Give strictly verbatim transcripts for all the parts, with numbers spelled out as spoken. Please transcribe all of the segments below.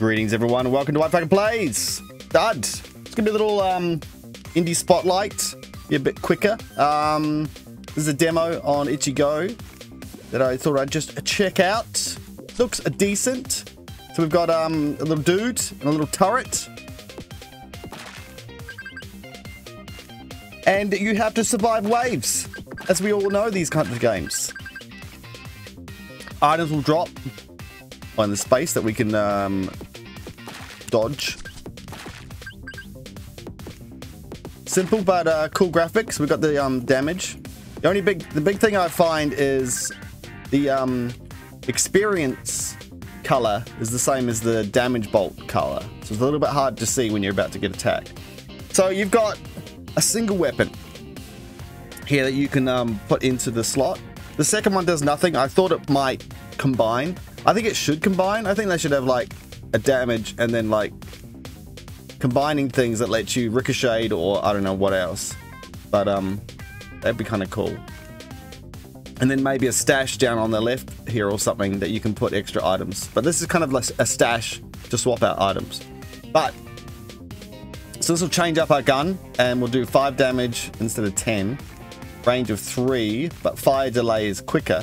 Greetings, everyone. Welcome to White Falcon Plays. D U D. It's gonna be a little um, indie spotlight. Be a bit quicker. Um, this is a demo on Itch dot i o that I thought I'd just check out. Looks decent. So we've got um, a little dude and a little turret. And you have to survive waves, as we all know these kinds of games. Items will drop on the space that we can um, dodge. Simple but uh, cool graphics. We've got the um, damage. The only big, the big thing I find is the um, experience color is the same as the damage bolt color, so it's a little bit hard to see when you're about to get attacked. So you've got a single weapon here that you can um, put into the slot. The second one does nothing. I thought it might combine. I think it should combine. I think they should have like a damage and then like combining things that let you ricochet or I don't know what else. But um, that'd be kind of cool. And then maybe a stash down on the left here or something that you can put extra items. But this is kind of like a stash to swap out items. But so this will change up our gun, and we'll do five damage instead of ten. Range of three, but fire delay is quicker,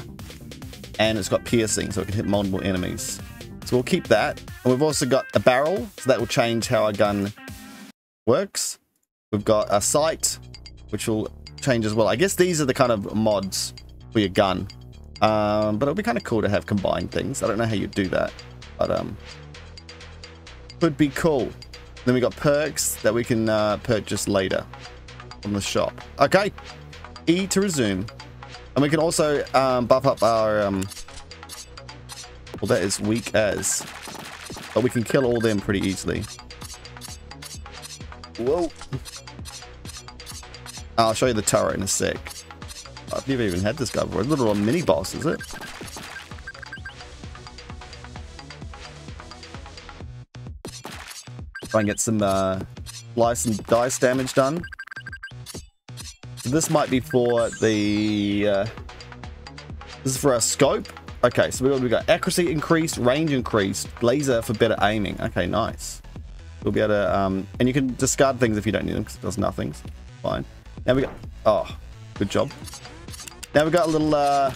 and it's got piercing, so it can hit multiple enemies. So we'll keep that. And we've also got a barrel, so that will change how our gun works. We've got a sight, which will change as well. I guess these are the kind of mods for your gun, um, but it'll be kind of cool to have combined things. I don't know how you do that, but um, could be cool. Then we got perks that we can uh, purchase later from the shop. Okay, E to resume. And we can also um, buff up our, um, well, that is weak as, but we can kill all them pretty easily. Whoa. I'll show you the turret in a sec. I've never even had this guy before. A little mini boss, is it? Try and get some uh, slice and dice damage done. So this might be for the uh, this is for our scope. Okay, so we got accuracy increased, range increased, laser for better aiming. Okay, nice. We'll be able to um, and you can discard things if you don't need them because it does nothing. So fine. Now we got oh, good job. Now we got a little uh,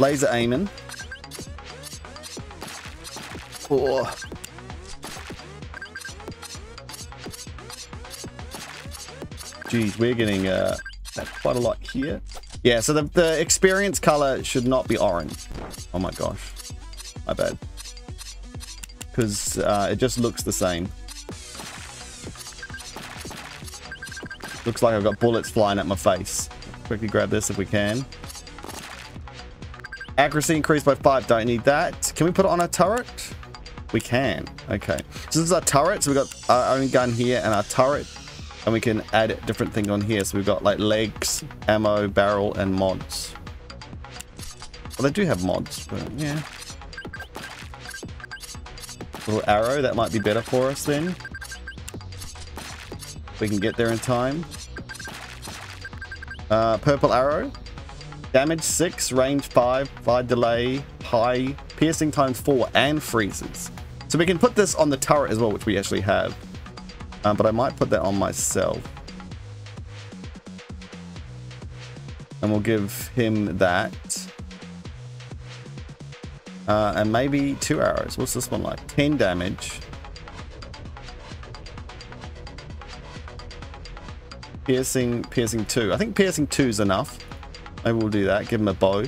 laser aiming. Oh. Geez, we're getting uh, quite a lot here. Yeah, so the, the experience color should not be orange. Oh my gosh, my bad. Because uh, it just looks the same. Looks like I've got bullets flying at my face. Quickly grab this if we can. Accuracy increased by five, don't need that. Can we put it on our turret? We can, okay. So this is our turret, so we've got our own gun here and our turret. And we can add different things on here. So we've got like legs, ammo, barrel, and mods. Well, they do have mods, but yeah. Little arrow, that might be better for us then. We can get there in time. Uh, purple arrow. Damage six, range five, fire delay, high, piercing times four, and freezes. So we can put this on the turret as well, which we actually have. Um, but I might put that on myself. And we'll give him that. Uh, and maybe two arrows. What's this one like? ten damage. Piercing, piercing two. I think piercing two is enough. Maybe we'll do that. Give him a bow.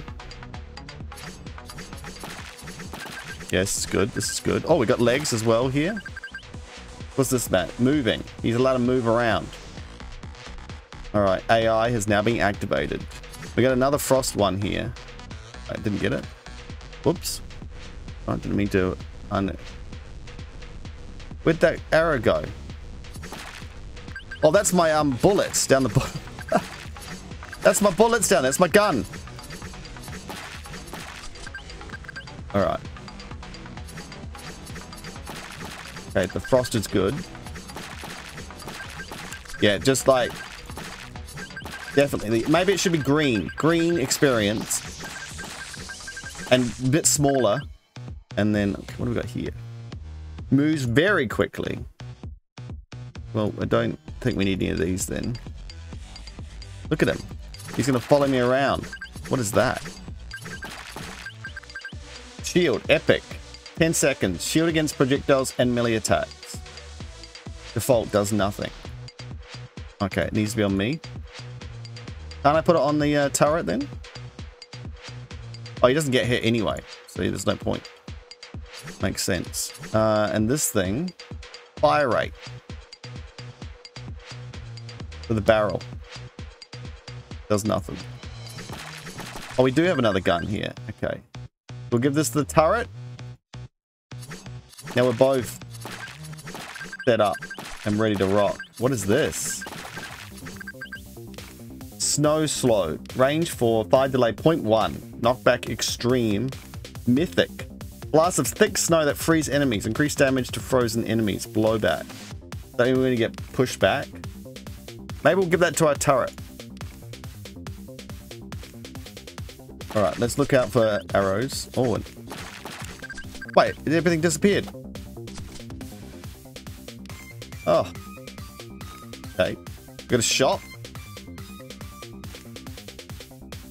Yes, it's good. This is good. Oh, we got legs as well here. What's this, Matt? Moving. He's allowed to move around. All right, A I has now been activated. We got another frost one here. I didn't get it. Whoops. I didn't mean to. Un Where'd that arrow go? Oh, that's my um bullets down the. Bu that's my bullets down. That's my gun. All right. Okay, the frost is good. Yeah, just like... Definitely. Maybe it should be green. Green experience. And a bit smaller. And then, okay, what have we got here? Moves very quickly. Well, I don't think we need any of these then. Look at him. He's going to follow me around. What is that? Shield, epic. ten seconds. Shield against projectiles and melee attacks. Default does nothing. Okay, it needs to be on me. Can't I put it on the uh, turret then? Oh, he doesn't get hit anyway, so there's no point. Makes sense. Uh, and this thing, fire rate. For the barrel. Does nothing. Oh, we do have another gun here. Okay. We'll give this to the turret. Now we're both set up and ready to rock. What is this? Snow slow. Range four. Fire delay zero point one. Knockback extreme. Mythic. Blast of thick snow that frees enemies. Increased damage to frozen enemies. Blowback. So we're going to get pushed back. Maybe we'll give that to our turret. Alright, let's look out for arrows. Oh, and... wait, everything disappeared. Oh. Okay. Got a shot.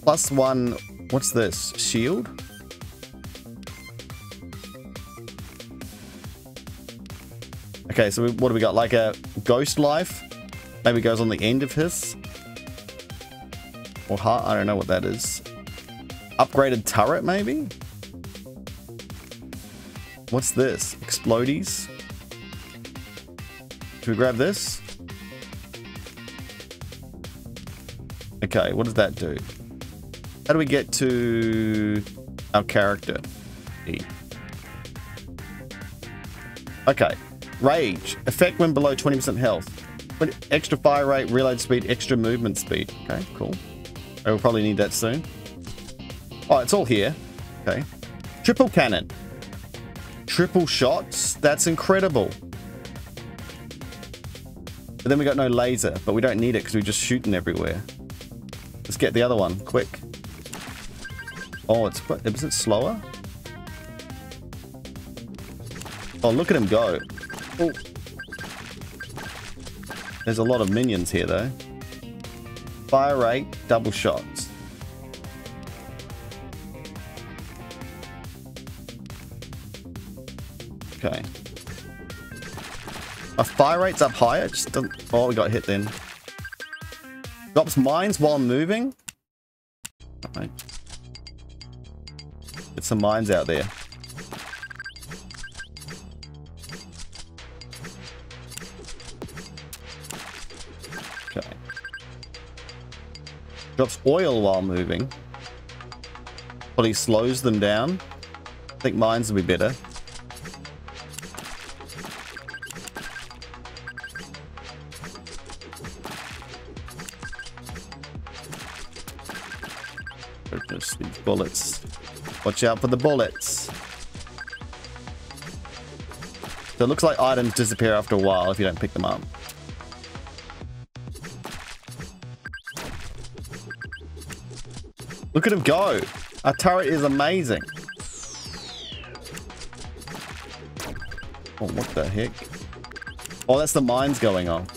Plus one... what's this? Shield? Okay, so we, what do we got? Like a ghost life? Maybe goes on the end of his. Or heart, I don't know what that is. Upgraded turret, maybe? What's this? Explodies? Should we grab this? Okay, what does that do? How do we get to our character? E. Okay. Rage. Effect when below twenty percent health. But extra fire rate, reload speed, extra movement speed. Okay, cool. I will probably need that soon. Oh, it's all here. Okay. Triple cannon. Triple shots. That's incredible. But then we got no laser, but we don't need it because we're just shooting everywhere. Let's get the other one, quick. Oh, it's, is it slower? Oh, look at him go. Oh. There's a lot of minions here, though. Fire rate, double shots. Okay. Our fire rate's up higher. It just doesn't... oh, we got hit then. Drops mines while moving. All right. Get some mines out there. Drops oil while moving. Probably slows them down. I think mines will be better. These bullets. Watch out for the bullets. So it looks like items disappear after a while if you don't pick them up. Look at him go! Our turret is amazing. Oh, what the heck? Oh, that's the mines going on.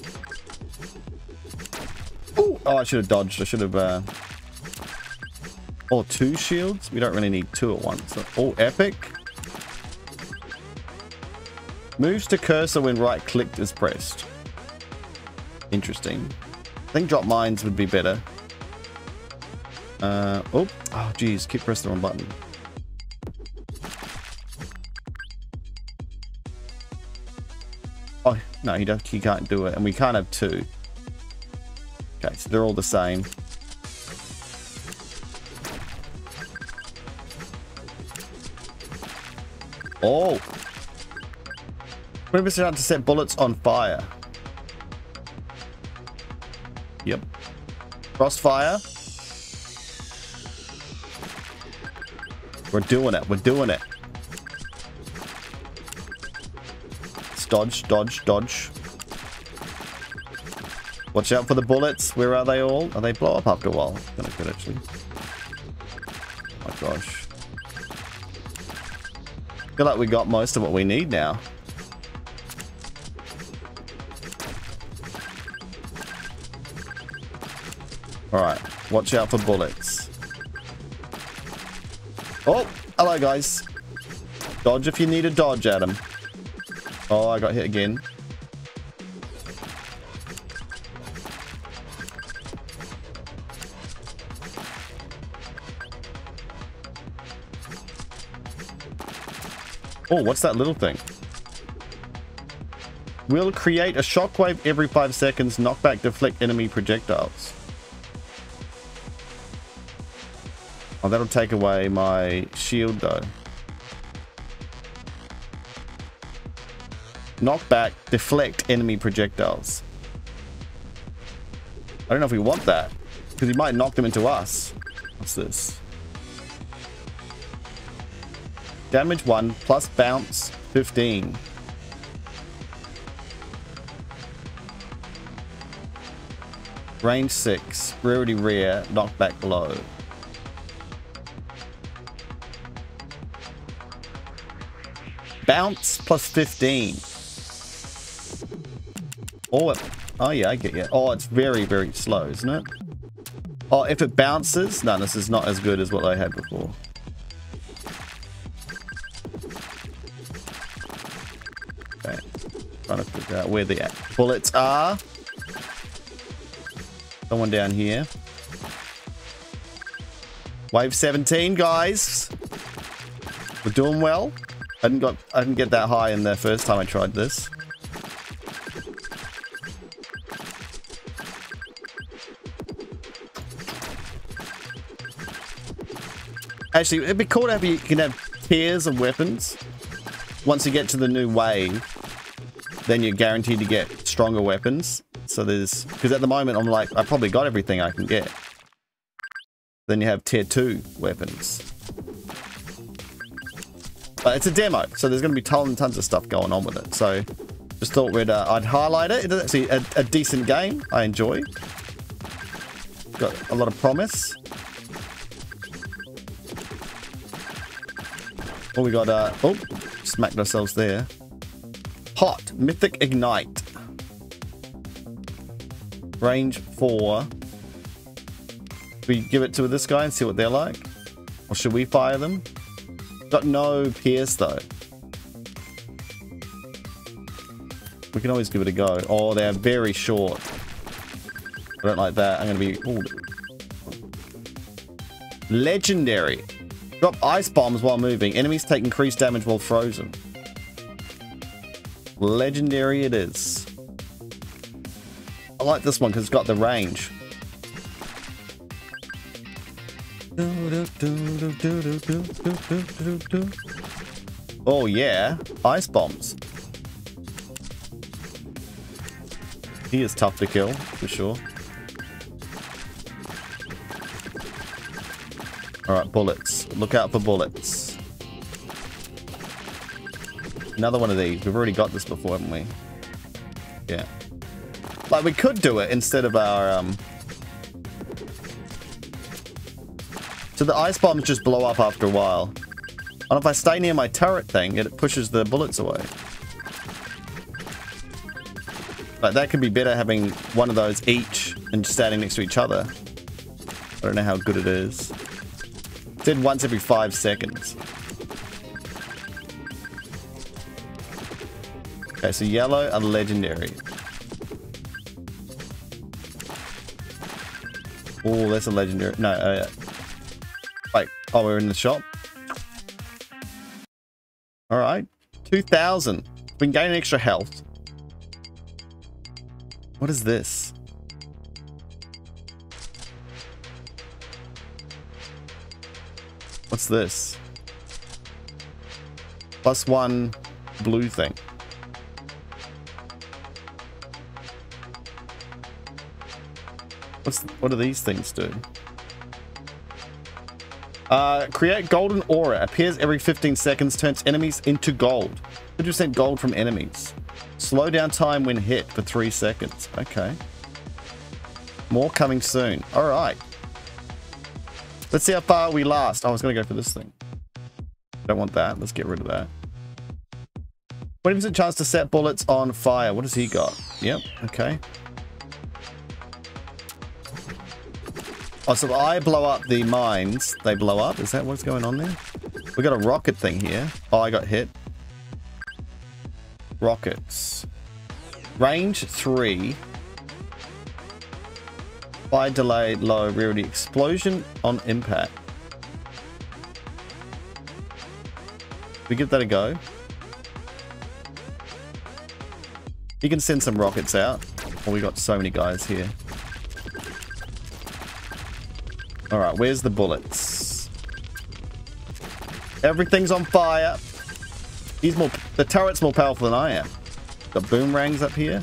Ooh. Oh, I should have dodged. I should have... Uh... oh, two shields? We don't really need two at once. Oh, epic. Moves to cursor when right-clicked is pressed. Interesting. I think drop mines would be better. Uh, oh, oh, geez, keep pressing the wrong button. Oh, no, he, don't, he can't do it, and we can't have two. Okay, so they're all the same. Oh! twenty percent chance to set bullets on fire. Yep. Crossfire. We're doing it. We're doing it. Let's dodge, dodge, dodge. Watch out for the bullets. Where are they all? Are they blow up after a while? Kind of good, actually. Oh my gosh. Good luck, we got most of what we need now. Alright, watch out for bullets. Oh, hello guys. Dodge if you need a dodge, Adam. Oh, I got hit again. Oh, what's that little thing? We'll create a shockwave every five seconds. Knockback, deflect enemy projectiles. Oh, that'll take away my shield though. Knockback, deflect enemy projectiles. I don't know if we want that, because he might knock them into us. What's this? Damage one plus bounce fifteen. Range six. Rarity rare. Knockback low. Bounce plus fifteen. Oh, it, oh yeah, I get you. Oh, it's very, very slow, isn't it? Oh, if it bounces, no, this is not as good as what I had before. Trying to figure out where the bullets are. Someone down here. Wave seventeen, guys. We're doing well. I didn't got I didn't get that high in the first time I tried this. Actually, it'd be cool to have, you can have tiers of weapons. Once you get to the new wave, then you're guaranteed to get stronger weapons. So there's, because at the moment I'm like, I probably got everything I can get. Then you have tier two weapons. But it's a demo, so there's going to be tons and tons of stuff going on with it. So just thought we'd uh, I'd highlight it. It's actually a, a decent game. I enjoy. Got a lot of promise. Oh, we got uh oh, smacked ourselves there. Hot mythic ignite, range four. We give it to this guy and see what they're like, or should we fire them? Got no pierce though. We can always give it a go. Oh, they're very short. I don't like that. I'm gonna be ooh. Legendary. Drop ice bombs while moving. Enemies take increased damage while frozen. Legendary it is. I like this one because it's got the range. Oh yeah, ice bombs. He is tough to kill for sure. All right, bullets. Look out for bullets. Another one of these. We've already got this before, haven't we? Yeah. Like, we could do it instead of our... Um... So the ice bombs just blow up after a while. And if I stay near my turret thing, it pushes the bullets away. Like, that could be better having one of those each and standing next to each other. I don't know how good it is. It's in once every five seconds. Okay, so yellow are legendary. Oh, that's a legendary. No, uh, wait. Oh, we're in the shop. All right, two thousand. We can gain extra health. What is this? What's this? Plus one blue thing. What's, what do these things do? Uh, create golden aura. Appears every fifteen seconds. Turns enemies into gold. fifty percent gold from enemies. Slow down time when hit for three seconds. Okay. More coming soon. All right. Let's see how far we last. Oh, I was going to go for this thing. Don't want that. Let's get rid of that. twenty percent chance to set bullets on fire. What has he got? Yep, okay. Oh, so I blow up the mines. They blow up. Is that what's going on there? We got a rocket thing here. Oh, I got hit. Rockets. Range three. Fire delay, low rarity. Explosion on impact. We give that a go. You can send some rockets out. Oh, we got so many guys here. All right, where's the bullets? Everything's on fire. He's more, the turret's more powerful than I am. The boomerangs up here.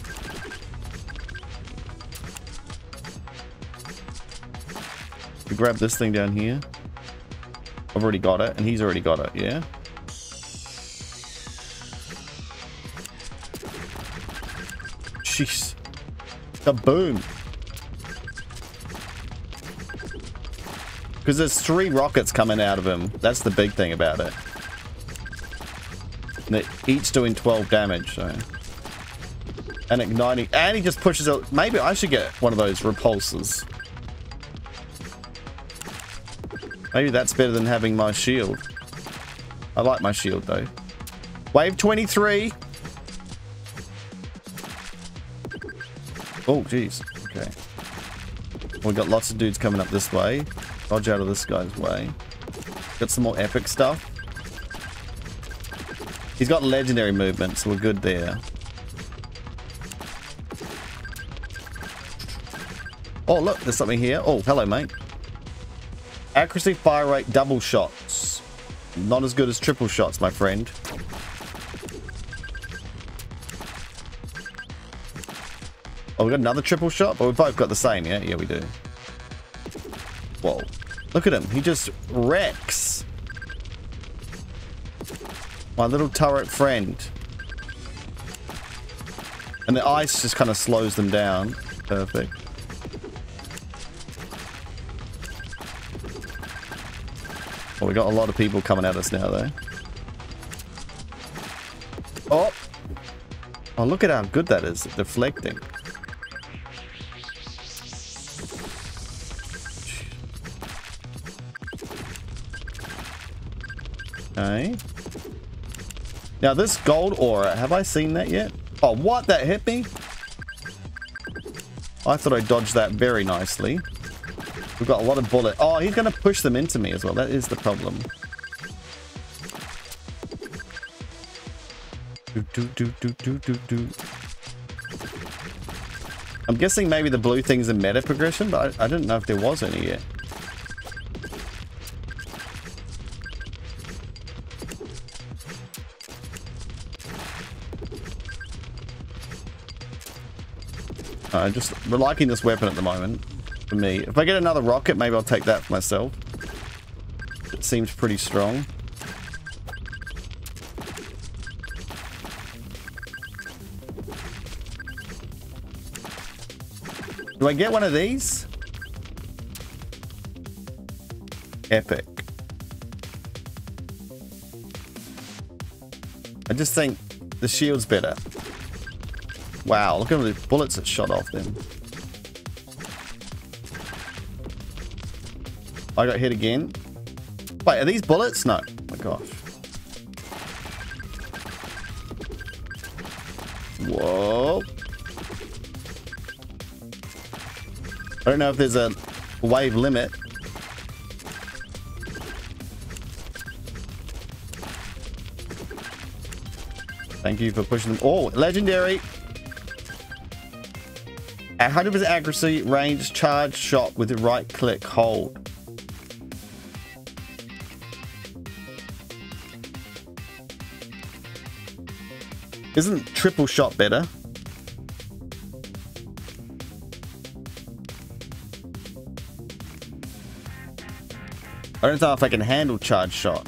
We grab this thing down here. I've already got it, and he's already got it, yeah? Jeez. The boom. Because there's three rockets coming out of him. That's the big thing about it. And they're each doing twelve damage. So. And igniting. And he just pushes out. Maybe I should get one of those repulsors. Maybe that's better than having my shield. I like my shield, though. Wave twenty-three. Oh, jeez. Okay. We've got lots of dudes coming up this way. Dodge out of this guy's way. Got some more epic stuff. He's got legendary movement, so we're good there. Oh, look, there's something here. Oh, hello, mate. Accuracy, fire rate, double shots. Not as good as triple shots, my friend. Oh, we got another triple shot? But oh, we've both got the same, yeah? Yeah, we do. Whoa. Look at him. He just wrecks. My little turret friend. And the ice just kind of slows them down. Perfect. Well, we got a lot of people coming at us now, though. Oh. Oh, look at how good that is. Deflecting. Okay. Now this gold aura, have I seen that yet? Oh, what? That hit me? I thought I dodged that very nicely. We've got a lot of bullet. Oh, he's going to push them into me as well. That is the problem. Do, do, do, do, do, do, do. I'm guessing maybe the blue thing's a meta progression, but I, I didn't know if there was any yet. I'm just liking this weapon at the moment, for me. If I get another rocket, maybe I'll take that for myself. It seems pretty strong. Do I get one of these? Epic. I just think the shield's better. Wow, look at all the bullets that shot off them. I got hit again. Wait, are these bullets? No. Oh my gosh. Whoa. I don't know if there's a wave limit. Thank you for pushing them. Oh, legendary. one hundred percent accuracy, range, charge, shot with the right click, hold. Isn't triple shot better? I don't know if I can handle charge shot.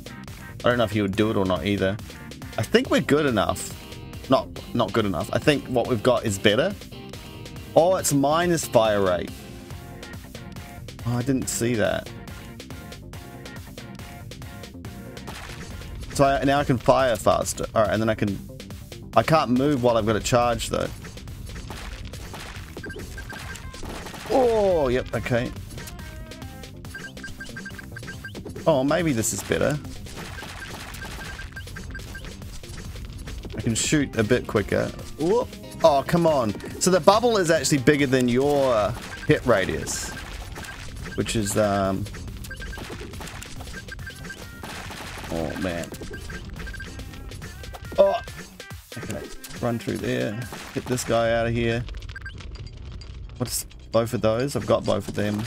I don't know if he would do it or not either. I think we're good enough. Not, not good enough. I think what we've got is better. Oh, it's minus fire rate. Oh, I didn't see that. So I, now I can fire faster. All right, and then I can... I can't move while I've got a charge, though. Oh, yep, okay. Oh, maybe this is better. I can shoot a bit quicker. Whoop. Oh, come on. So the bubble is actually bigger than your hit radius, which is... um. Oh, man. Oh! Okay, run through there. Get this guy out of here. What's both of those? I've got both of them.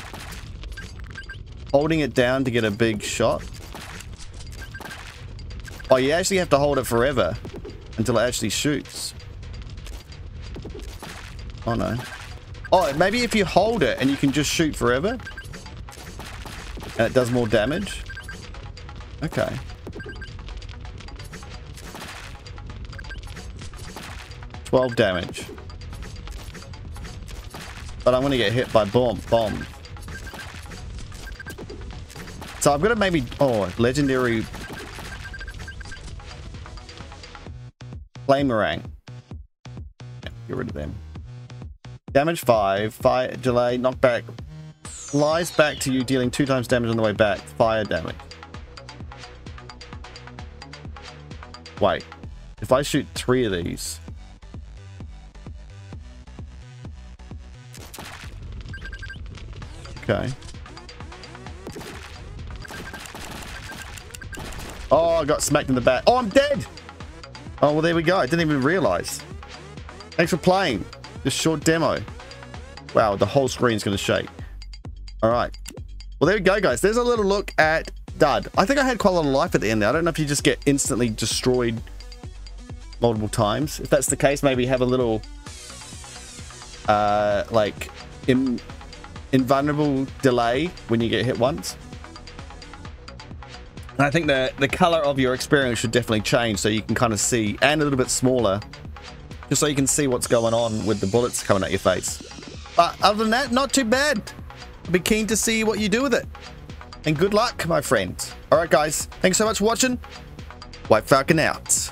Holding it down to get a big shot. Oh, you actually have to hold it forever until it actually shoots. Oh, no. Oh, maybe if you hold it and you can just shoot forever. And it does more damage. Okay. twelve damage. But I'm going to get hit by bomb. bomb. So I've got to maybe... Oh, legendary... Flamerang. Get rid of them. Damage five. Fire delay. Knockback. Flies back to you, dealing two times damage on the way back. Fire damage. Wait. If I shoot three of these... Okay. Oh, I got smacked in the back. Oh, I'm dead! Oh, well, there we go. I didn't even realize. Thanks for playing this short demo. Wow, the whole screen's going to shake. All right. Well, there we go, guys. There's a little look at D U D. I think I had quite a lot of life at the end there. I don't know if you just get instantly destroyed multiple times. If that's the case, maybe have a little, uh, like, in... invulnerable delay when you get hit once. And I think the the color of your experience should definitely change so you can kind of see, and a little bit smaller, just so you can see what's going on with the bullets coming at your face. But other than that, not too bad. I'll be keen to see what you do with it. And good luck, my friend. All right, guys. Thanks so much for watching. White Falcon out.